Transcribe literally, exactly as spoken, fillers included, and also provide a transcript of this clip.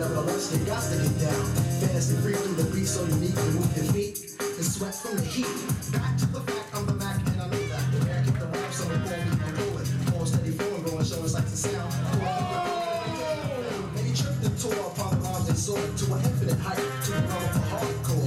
nevertheless, you got to get down. Fast and free through the beat, so unique and move your feet and sweat from the heat. Back to the back, I'm the Mac, and I know that. The air keep the rap, so the ball keep on rolling. All steady flowing, going, showing sights and sound. And he tripped and tore upon the arms and soared to an infinite height, to the realm of the hardcore.